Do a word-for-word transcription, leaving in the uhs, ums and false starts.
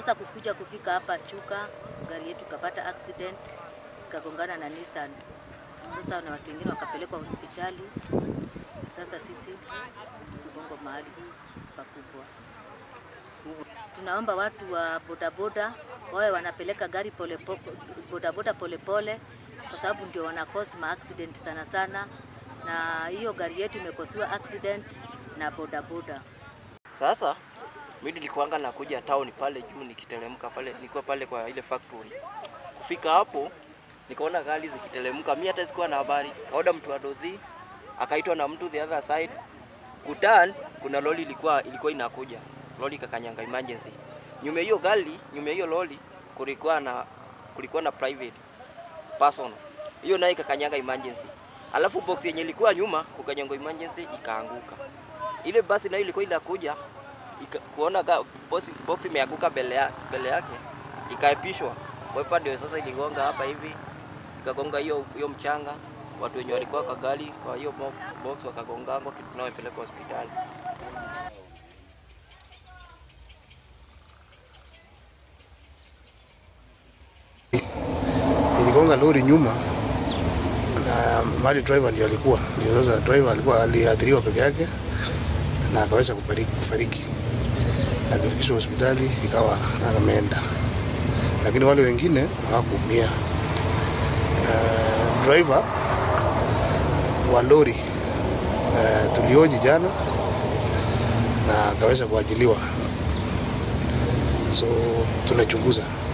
Sasa kukuja kufika hapa Chuka, gari yetu kapata accident, kagongana na Nissan. Sasa na watu wengine wakapelekwa hospitali. Sasa sisi tubongo mahali pakubwa. Tunaomba watu wa bodaboda wawe wanapeleka gari pole pole, bodaboda pole pole, kwa sababu ndio wanakosa ma accident sana sana. Na hiyo gari yetu imekosiwa accident na bodaboda. Sasa mimi nilikuanga nakuja town pale juu nikiteremka pale, nilikuwa pale kwa ile factory. Kufika hapo nikaona gari zikiteremka, mimi hata sikuwa na habari. Kaoda mtu adodhi, akaitwa na mtu the other side. Kutan kuna lori ilikuwa ilikuwa inakuja. Lori kakanyanga emergency. Nyuma hiyo gari, nyuma hiyo lori kulikuwa na kulikuwa na private person. Hiyo naye kakanyanga emergency. Alafu box yenye ilikuwa nyuma ukanyanga emergency ikaanguka. Ile basi nayo ilikuwa inakuja kuona box box imeanguka mbele yake mbele yake ikaepishwa kwa upande. Sasa iligonga hapa hivi, ikagonga hiyo hiyo mchanga. Watu wenye walikuwa kwa gari kwa hiyo box wakagonga kwa kitu, nao ipelekwa hospitali. Iligonga lori nyuma na mali driver ndio alikuwa ndio sasa driver alikuwa aliadhiriwa peke yake na akaweza kufariki. Alifikishwa hospitali ikawa ameenda, lakini wale wengine hawakuumia. Uh, driver wa lori uh, tulioji jana na akaweza kuajiliwa, so tunachunguza.